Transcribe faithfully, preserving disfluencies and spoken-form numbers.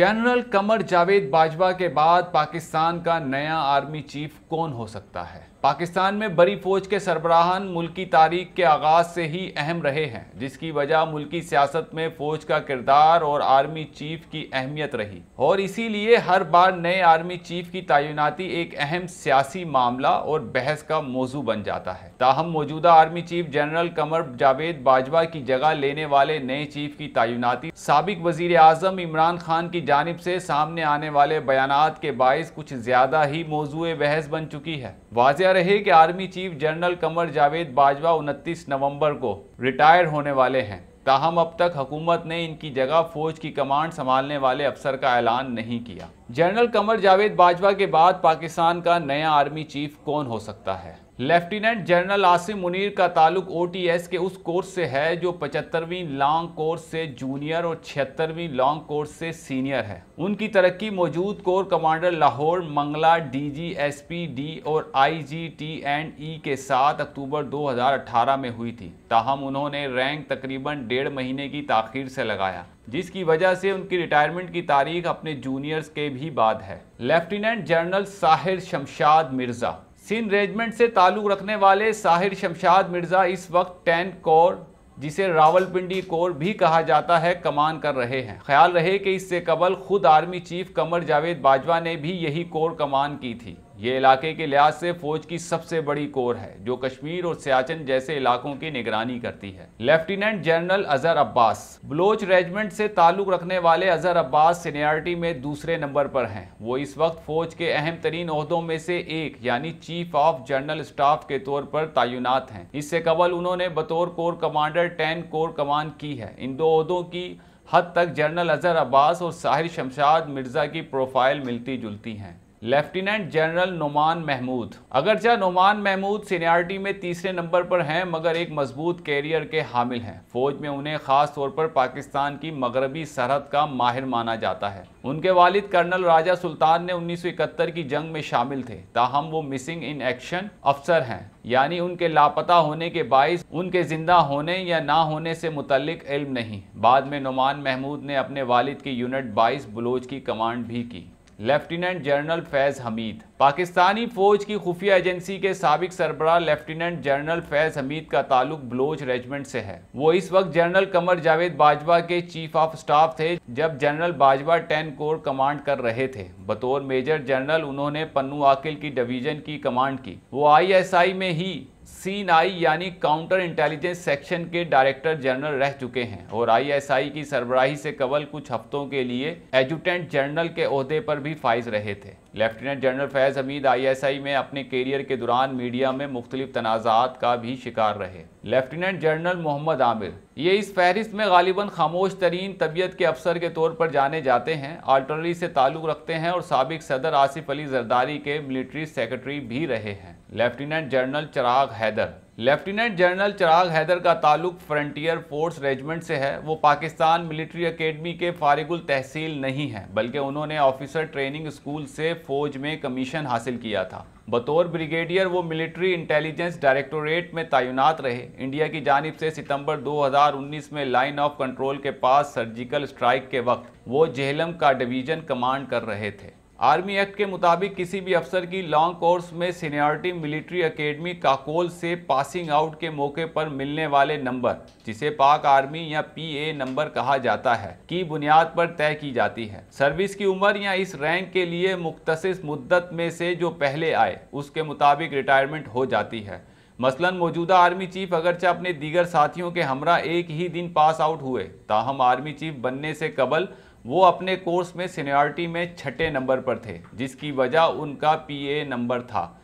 General Qamar Javed Bajwa के बाद पाकिस्तान का नया आर्मी चीफ कौन हो सकता है? पाकिस्तान में बड़ी फ़ौज के सरबराहान मुल्की तारीख के आगाज़ से ही अहम रहे हैं, जिसकी वजह मुल्की सियासत में फ़ौज का किरदार और आर्मी चीफ की अहमियत रही और इसीलिए हर बार नए आर्मी चीफ की तैनाती एक अहम सियासी मामला और बहस का मौजू बन जाता है। ताहम मौजूदा army chief general Qamar Javed Bajwa की जगह लेने वाले नए चीफ की तैनाती साबिक वज़ीर आज़म इमरान खान की जानिब से सामने आने वाले बयानात के बायस कुछ ज़्यादा ही मौजू बहस बन चुकी है। वाज़ रहे कि army chief general Qamar Javed Bajwa उनतीस नवंबर को रिटायर होने वाले हैं, ताहम अब तक हुकूमत ने इनकी जगह फौज की कमांड संभालने वाले अफसर का ऐलान नहीं किया। जनरल कमर जावेद बाजवा के बाद पाकिस्तान का नया आर्मी चीफ कौन हो सकता है? लेफ्टिनेंट जनरल आसिम मुनीर का ताल्लुक ओ टी एस के उस कोर्स से है जो पचहत्तरवीं लॉन्ग कोर्स से जूनियर और छिहत्तरवीं लॉन्ग कोर्स से सीनियर है। उनकी तरक्की मौजूद corps commander Lahore, Mangla, D G S P D और आई जी टी एंड ई के साथ अक्टूबर दो हज़ार अठारह में हुई थी। ताहम उन्होंने रैंक तकरीबन डेढ़ महीने की ताख़ीर से लगाया, जिसकी वजह से उनकी रिटायरमेंट की तारीख अपने जूनियर्स के भी बाद है। Lieutenant general Sahir Shamshad Mirza Sindh regiment से ताल्लुक़ रखने वाले साहिर शमशाद मिर्ज़ा इस वक्त टेन कोर, जिसे रावलपिंडी कोर भी कहा जाता है, कमान कर रहे हैं। ख्याल रहे कि इससे कबल खुद आर्मी चीफ कमर जावेद बाजवा ने भी यही कोर कमान की थी। ये इलाके के लिहाज से फौज की सबसे बड़ी कोर है जो कश्मीर और सियाचिन जैसे इलाकों की निगरानी करती है। Lieutenant general Azhar Abbas Baloch regiment से ताल्लुक़ रखने वाले अजहर अब्बास सीनियरिटी में दूसरे नंबर पर हैं। वो इस वक्त फौज के अहम तरीन ओहदों में से एक यानी चीफ ऑफ जनरल स्टाफ के तौर पर तैनात हैं। इससे कबल उन्होंने बतौर कोर कमांडर टेन कोर कमान की है। इन दो ओहदों की हद तक जनरल अजहर अब्बास और साहिर शमशाद मिर्ज़ा की प्रोफाइल मिलती जुलती हैं। लेफ्टिनेंट जनरल नोमान महमूद अगरचा नोमान महमूद सीनियरिटी में तीसरे नंबर पर हैं, मगर एक मजबूत कैरियर के हामिल हैं। फौज में उन्हें खास तौर पर पाकिस्तान की मगरबी सरहद का माहिर माना जाता है। उनके वालिद कर्नल राजा सुल्तान ने उन्नीस सौ इकहत्तर की जंग में शामिल थे, ताहम वो मिसिंग इन एक्शन अफसर हैं, यानी उनके लापता होने के बायस उनके जिंदा होने या ना होने से मुतल्लिक इल्म नहीं। बाद में नोमान महमूद ने अपने वालिद की यूनिट बाईस बलोच की कमांड भी की। लेफ्टिनेंट जनरल फैज हमीद पाकिस्तानी फौज की खुफिया एजेंसी के साबिक सरबराह लेफ्टिनेंट जनरल फैज हमीद का ताल्लुक बलोच रेजिमेंट से है। वो इस वक्त जनरल कमर जावेद बाजवा के चीफ ऑफ स्टाफ थे जब general Bajwa ten corps command कर रहे थे। बतौर मेजर जनरल उन्होंने पन्नू आकिल की डिवीजन की कमांड की। वो आई एस आई में ही सी एन आई यानी काउंटर इंटेलिजेंस सेक्शन के डायरेक्टर जनरल रह चुके हैं और आई एस आई की सरबराही से कबल कुछ हफ्तों के लिए एडजुटेंट जनरल के ओहदे पर भी फाइज रहे थे। Lieutenant general Faiz Hameed I S I में अपने कैरियर के दौरान मीडिया में मुख्तलिफ तनाज़ात का भी शिकार रहे। लेफ्टिनेंट जनरल मोहम्मद आमिर ये इस फहरिस्त में गालिबन खामोश तरीन तबीयत के अफसर के तौर पर जाने जाते हैं। आर्टिलरी से ताल्लुक़ रखते हैं और साबिक सदर आसिफ अली जरदारी के मिलिट्री सेक्रेटरी भी रहे हैं। Lieutenant general Chiragh Haider lieutenant general Chiragh Haider का ताल्लुक फ्रंटियर फोर्स रेजिमेंट से है। वो पाकिस्तान मिलिट्री एकेडमी के फारिगुल तहसील नहीं हैं, बल्कि उन्होंने ऑफिसर ट्रेनिंग स्कूल से फौज में कमीशन हासिल किया था। बतौर ब्रिगेडियर वो मिलिट्री इंटेलिजेंस डायरेक्टोरेट में तैनात रहे। इंडिया की जानिब से सितंबर दो हज़ार उन्नीस में लाइन ऑफ कंट्रोल के पास सर्जिकल स्ट्राइक के वक्त वो जेहलम का डिवीजन कमांड कर रहे थे। आर्मी एक्ट के मुताबिक किसी भी अफसर की लॉन्ग कोर्स में सीनियरिटी मिलिट्री एकेडमी काकोल से पासिंग आउट के मौके पर मिलने वाले नंबर, जिसे पाक आर्मी या पी ए नंबर कहा जाता है, की बुनियाद पर तय की जाती है। सर्विस की उम्र या इस रैंक के लिए मुख्तसिस मुद्दत में से जो पहले आए उसके मुताबिक रिटायरमेंट हो जाती है। मसलन मौजूदा आर्मी चीफ अगरचे अपने दीगर साथियों के हमरा एक ही दिन पास आउट हुए, ताहम आर्मी चीफ बनने से कबल वो अपने कोर्स में सीनियरिटी में छठे नंबर पर थे, जिसकी वजह उनका पी ए नंबर था।